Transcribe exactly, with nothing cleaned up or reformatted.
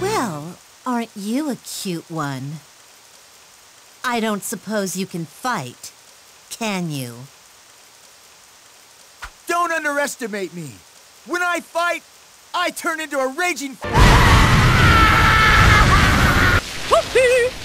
Well, aren't you a cute one? I don't suppose you can fight, can you? Don't underestimate me. When I fight, I turn into a raging... Whoopee!